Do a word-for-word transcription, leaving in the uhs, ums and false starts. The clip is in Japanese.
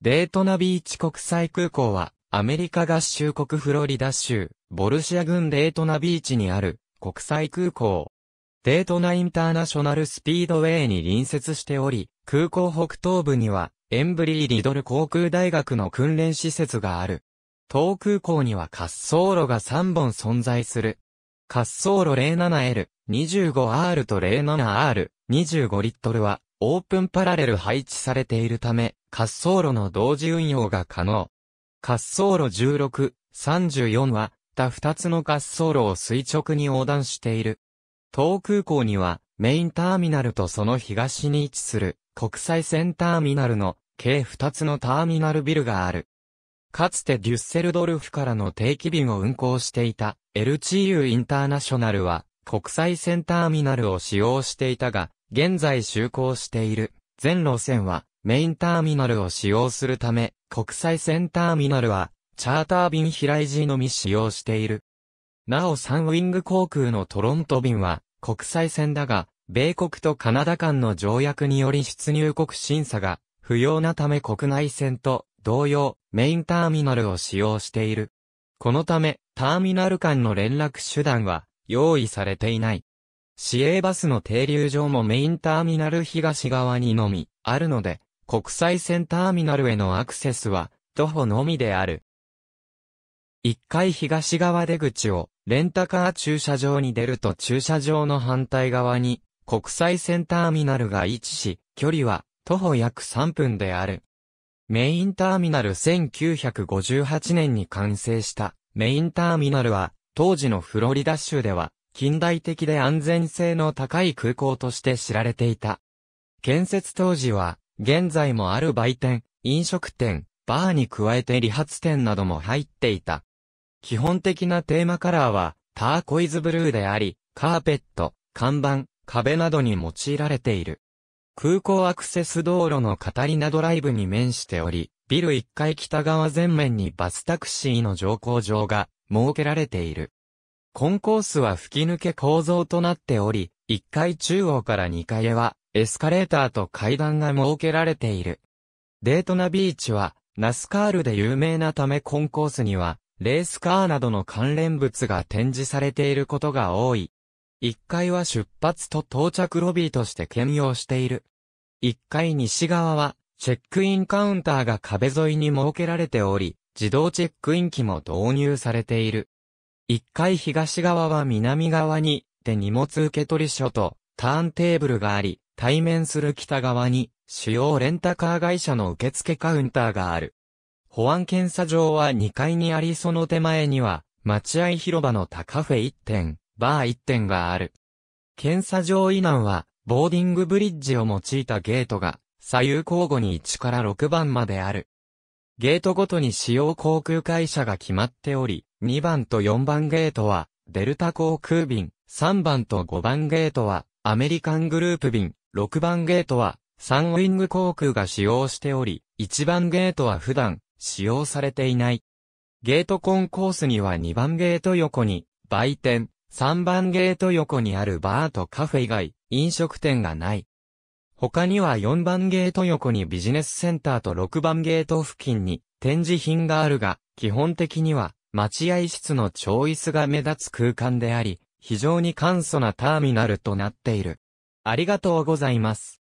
デイトナビーチ国際空港は、アメリカ合衆国フロリダ州、ボルシア郡デイトナビーチにある国際空港。デイトナインターナショナルスピードウェイに隣接しており、空港北東部には、エンブリー・リドル航空大学の訓練施設がある。当空港には滑走路がさんぼん存在する。滑走路 ゼロななエル、にじゅうごアール と ゼロななアール、にじゅうごリットルは、オープンパラレル配置されているため、滑走路の同時運用が可能。滑走路じゅうろく、さんじゅうよんは、他ふたつの滑走路を垂直に横断している。当空港には、メインターミナルとその東に位置する、国際線ターミナルの、計ふたつのターミナルビルがある。かつてデュッセルドルフからの定期便を運航していた、エルシーユー インターナショナルは、国際線ターミナルを使用していたが、現在就航している全路線はメインターミナルを使用するため国際線ターミナルはチャーター便飛来時のみ使用している。なおサンウィング航空のトロント便は国際線だが米国とカナダ間の条約により出入国審査が不要なため国内線と同様メインターミナルを使用している。このためターミナル間の連絡手段は用意されていない。市営バスの停留場もメインターミナル東側にのみあるので、国際線ターミナルへのアクセスは徒歩のみである。いっかい東側出口をレンタカー駐車場に出ると駐車場の反対側に国際線ターミナルが位置し、距離は徒歩約さんぷんである。メインターミナルせんきゅうひゃくごじゅうはちねんに完成したメインターミナルは当時のフロリダ州では近代的で安全性の高い空港として知られていた。建設当時は、現在もある売店、飲食店、バーに加えて理髪店なども入っていた。基本的なテーマカラーは、ターコイズブルーであり、カーペット、看板、壁などに用いられている。空港アクセス道路のカタリナドライブに面しており、ビルいっかい北側全面にバスタクシーの乗降場が設けられている。コンコースは吹き抜け構造となっており、いっかい中央からにかいへはエスカレーターと階段が設けられている。デイトナビーチはナスカールで有名なためコンコースにはレースカーなどの関連物が展示されていることが多い。いっかいは出発と到着ロビーとして兼用している。いっかい西側はチェックインカウンターが壁沿いに設けられており、自動チェックイン機も導入されている。いっかい東側は南側に、手荷物受取所と、ターンテーブルがあり、対面する北側に、主要レンタカー会社の受付カウンターがある。保安検査場はにかいにありその手前には、待合広場の他カフェいってん、バーいってんがある。検査場以南は、ボーディングブリッジを用いたゲートが、左右交互にいちからろくばんまである。ゲートごとに主要航空会社が決まっており、にばんとよんばんゲートは、デルタ航空便、さんばんとごばんゲートは、アメリカングループ便、ろくばんゲートは、サンウィング航空が使用しており、いちばんゲートは普段、使用されていない。ゲートコンコースにはにばんゲート横に、売店、さんばんゲート横にあるバーとカフェ以外、飲食店がない。他にはよんばんゲート横にビジネスセンターとろくばんゲート付近に、展示品があるが、基本的には、待合室のチョイスが目立つ空間であり、非常に簡素なターミナルとなっている。ありがとうございます。